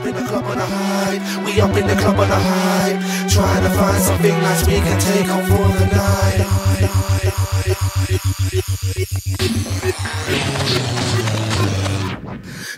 up in the club on a high. We up in the club on a high, trying to find something nice we can take home for the night.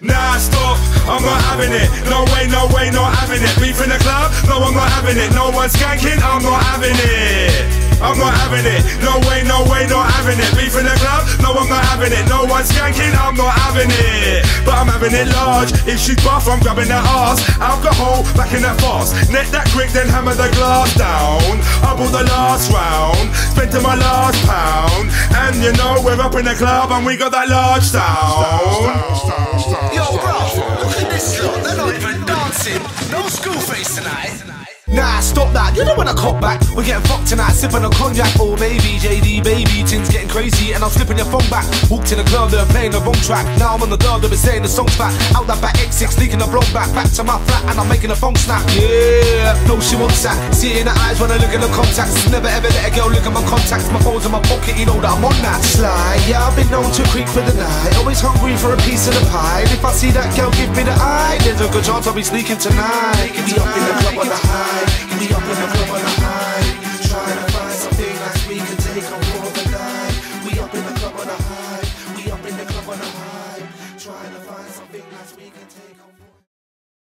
Nah, stop, I'm not having it. No way, no way, not having it. Beef in the club? No, I'm not having it. No one's skanking? I'm not having it. I'm not having it, no way, no way, not having it. Beef in the club? No, I'm not having it. No one's skanking, I'm not having it. But I'm having it large, if she's buff, I'm grabbing her ass. Alcohol, back in that fast. Net that quick, then hammer the glass down. I bought the last round, spent to my last pound. And you know, we're up in the club and we got that large sound. Yo bro, look at this lot, they're not even dancing. No school face tonight. Nah, stop that, you don't wanna cop back. We're getting fucked tonight, sipping a cognac. Oh baby, JD baby, things getting crazy. And I'm slipping your phone back. Walked in the club, they're playing the wrong track. Now I'm on the dub, they've been saying the song's back. Out that back X6, leaking the block back. Back to my flat and I'm making a phone snap. Yeah, no she wants that. See it in her eyes when I look at the contacts. Never ever let a girl look at my contacts. My phone's in my pocket, you know that I'm on that. Sly, yeah, I've been known to creep for the night. Always hungry for a piece of the pie. And if I see that girl give me the eye, there's a good chance I'll be sneaking tonight. Be up in the club on the high. We up in the club on the high.